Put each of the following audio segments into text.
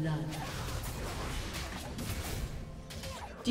blood. Do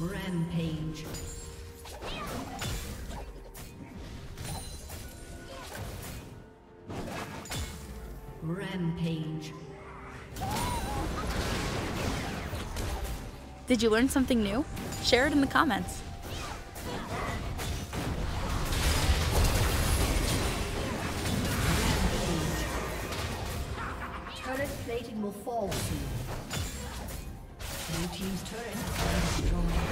Rampage. Rampage. Did you learn something new? Share it in the comments. Rampage. Turret plating will fall soon. Blue team's turret has been destroyed.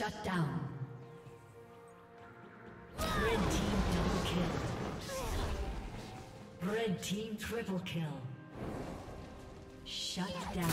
Shut down. Red team double kill. Red team triple kill. Shut down.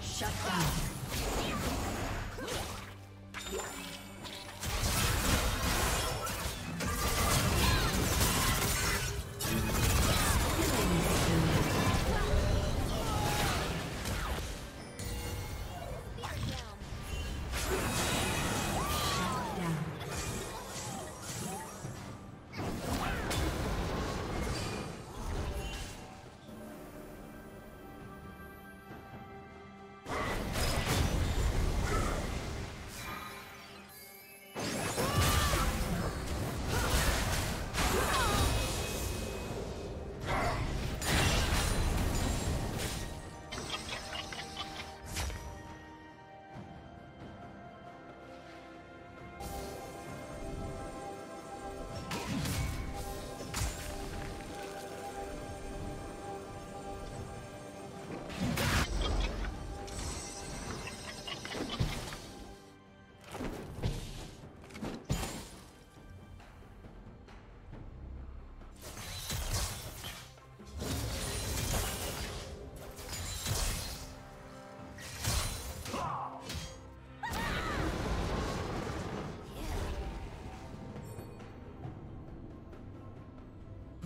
Shut down.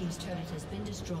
Team's turret has been destroyed.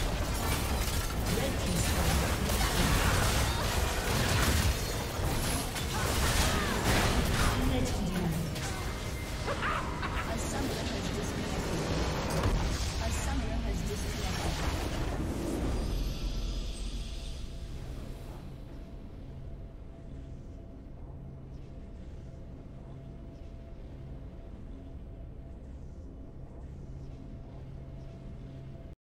Red team.